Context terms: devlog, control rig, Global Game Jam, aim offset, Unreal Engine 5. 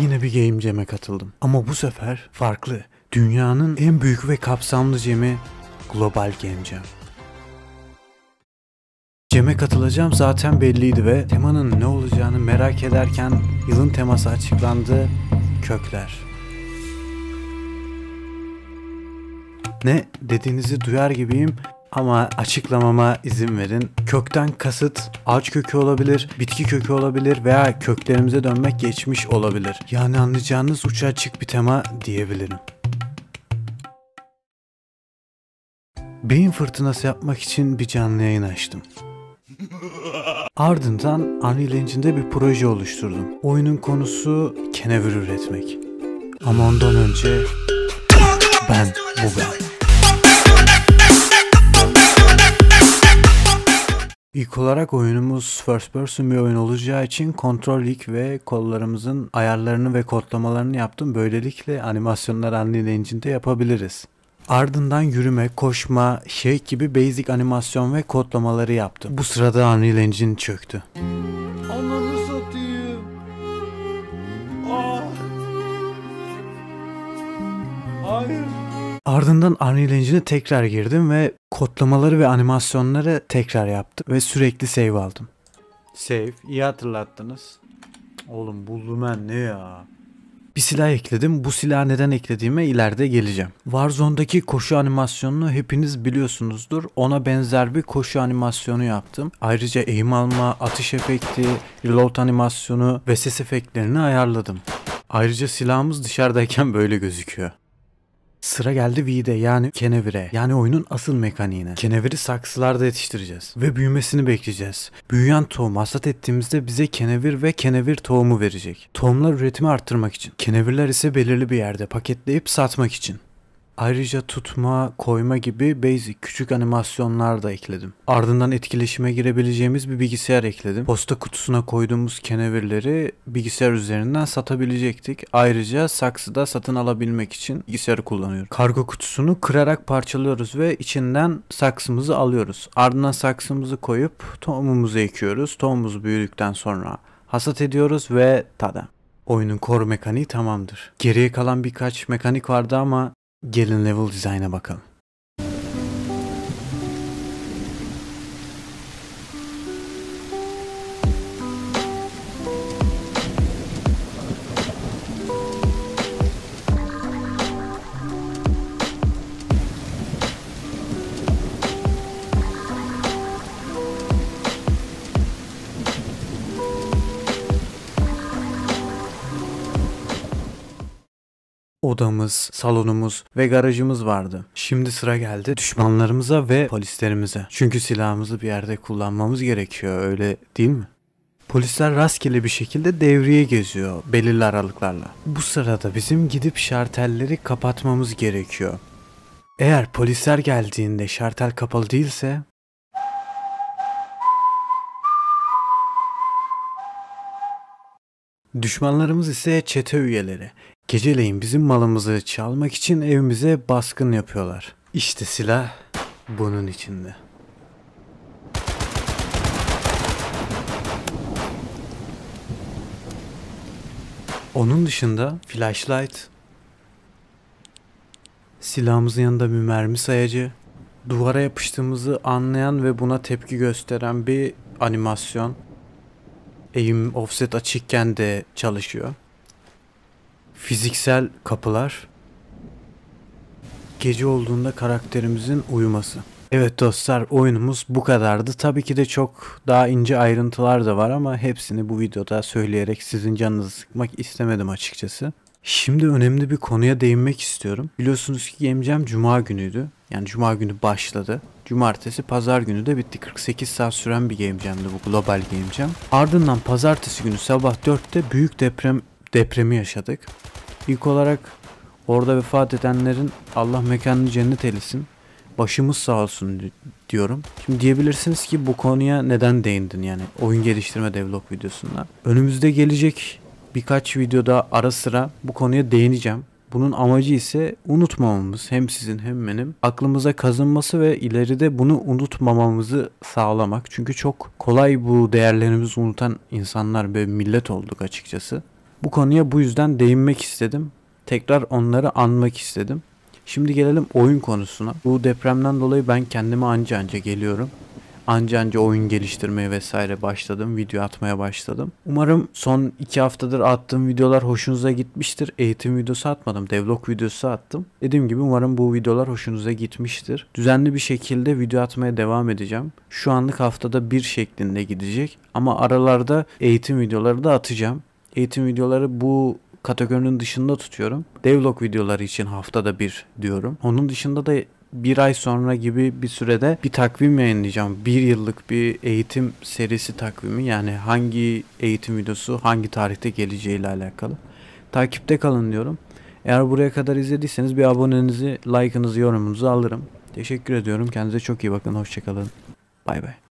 Yine bir Game Jam'e katıldım. Ama bu sefer farklı. Dünyanın en büyük ve kapsamlı Jam'i Global Game Jam. Jam'e katılacağım zaten belliydi ve temanın ne olacağını merak ederken yılın teması açıklandı. Kökler. Ne dediğinizi duyar gibiyim ama açıklamama izin verin. Kökten kasıt ağaç kökü olabilir, bitki kökü olabilir veya köklerimize dönmek geçmiş olabilir. Yani anlayacağınız uça açık bir tema diyebilirim. Beyin fırtınası yapmak için bir canlı yayın açtım. Ardından Unreal Engine'de bir proje oluşturdum. Oyunun konusu kenevir üretmek. Ama ondan önce bu ben. İlk olarak oyunumuz first person bir oyun olacağı için control rig ve kollarımızın ayarlarını ve kodlamalarını yaptım. Böylelikle animasyonları Unreal Engine'de yapabiliriz. Ardından yürüme, koşma, shake gibi basic animasyon ve kodlamaları yaptım. Bu sırada Unreal Engine çöktü. Ananı satayım. Ah. Hayır. Ardından Unreal Engine'e tekrar girdim ve kodlamaları ve animasyonları tekrar yaptım ve sürekli save aldım. Save, iyi hatırlattınız. Oğlum buldum ben ne ya? Bir silah ekledim. Bu silahı neden eklediğime ileride geleceğim. Warzone'daki koşu animasyonunu hepiniz biliyorsunuzdur. Ona benzer bir koşu animasyonu yaptım. Ayrıca eğim alma, atış efekti, reload animasyonu ve ses efektlerini ayarladım. Ayrıca silahımız dışarıdayken böyle gözüküyor. Sıra geldi V'de yani kenevire. Yani oyunun asıl mekaniğine. Keneviri saksılarda yetiştireceğiz. Ve büyümesini bekleyeceğiz. Büyüyen tohumu hasat ettiğimizde bize kenevir ve kenevir tohumu verecek. Tohumlar üretimi arttırmak için. Kenevirler ise belirli bir yerde paketleyip satmak için. Ayrıca tutma, koyma gibi basic küçük animasyonlar da ekledim. Ardından etkileşime girebileceğimiz bir bilgisayar ekledim. Posta kutusuna koyduğumuz kenevirleri bilgisayar üzerinden satabilecektik. Ayrıca saksıda satın alabilmek için bilgisayarı kullanıyorum. Kargo kutusunu kırarak parçalıyoruz ve içinden saksımızı alıyoruz. Ardından saksımızı koyup tohumumuzu ekiyoruz. Tohumumuz büyüdükten sonra hasat ediyoruz ve tada. Oyunun core mekaniği tamamdır. Geriye kalan birkaç mekanik vardı ama gelin level design'a bakalım. Odamız, salonumuz ve garajımız vardı. Şimdi sıra geldi düşmanlarımıza ve polislerimize. Çünkü silahımızı bir yerde kullanmamız gerekiyor, öyle değil mi? Polisler rastgele bir şekilde devriye geziyor belirli aralıklarla. Bu sırada bizim gidip şartelleri kapatmamız gerekiyor. Eğer polisler geldiğinde şartel kapalı değilse düşmanlarımız ise çete üyeleri. Geceleyin bizim malımızı çalmak için evimize baskın yapıyorlar. İşte silah bunun içinde. Onun dışında flashlight, silahımızın yanında bir mermi sayacı, duvara yapıştığımızı anlayan ve buna tepki gösteren bir animasyon. Aim offset açıkken de çalışıyor. Fiziksel kapılar. Gece olduğunda karakterimizin uyuması. Evet dostlar, oyunumuz bu kadardı. Tabii ki de çok daha ince ayrıntılar da var ama hepsini bu videoda söyleyerek sizin canınızı sıkmak istemedim açıkçası. Şimdi önemli bir konuya değinmek istiyorum. Biliyorsunuz ki Game Jam Cuma günüydü. Yani Cuma günü başladı. Cumartesi, Pazar günü de bitti. 48 saat süren bir Game Jam'dı bu Global Game Jam. Ardından Pazartesi günü sabah 4'te büyük depremi yaşadık. İlk olarak orada vefat edenlerin Allah mekanını cennet eylesin, başımız sağ olsun diyorum. Şimdi diyebilirsiniz ki bu konuya neden değindin yani oyun geliştirme devlog videosunda. Önümüzde gelecek birkaç videoda ara sıra bu konuya değineceğim. Bunun amacı ise unutmamamız, hem sizin hem benim, aklımıza kazınması ve ileride bunu unutmamamızı sağlamak. Çünkü çok kolay bu değerlerimizi unutan insanlar ve millet olduk açıkçası. Bu konuya bu yüzden değinmek istedim. Tekrar onları anmak istedim. Şimdi gelelim oyun konusuna. Bu depremden dolayı ben kendime anca geliyorum. Anca oyun geliştirmeye vesaire başladım. Video atmaya başladım. Umarım son 2 haftadır attığım videolar hoşunuza gitmiştir. Eğitim videosu atmadım. Devlog videosu attım. Dediğim gibi umarım bu videolar hoşunuza gitmiştir. Düzenli bir şekilde video atmaya devam edeceğim. Şu anlık haftada 1 şeklinde gidecek. Ama aralarda eğitim videoları da atacağım. Eğitim videoları bu kategorinin dışında tutuyorum. Devlog videoları için haftada 1 diyorum. Onun dışında da bir ay sonra gibi bir sürede bir takvim yayınlayacağım. 1 yıllık bir eğitim serisi takvimi. Yani hangi eğitim videosu hangi tarihte geleceğiyle alakalı. Takipte kalın diyorum. Eğer buraya kadar izlediyseniz bir abonenizi, like'ınızı, yorumunuzu alırım. Teşekkür ediyorum. Kendinize çok iyi bakın. Hoşçakalın. Bay bay.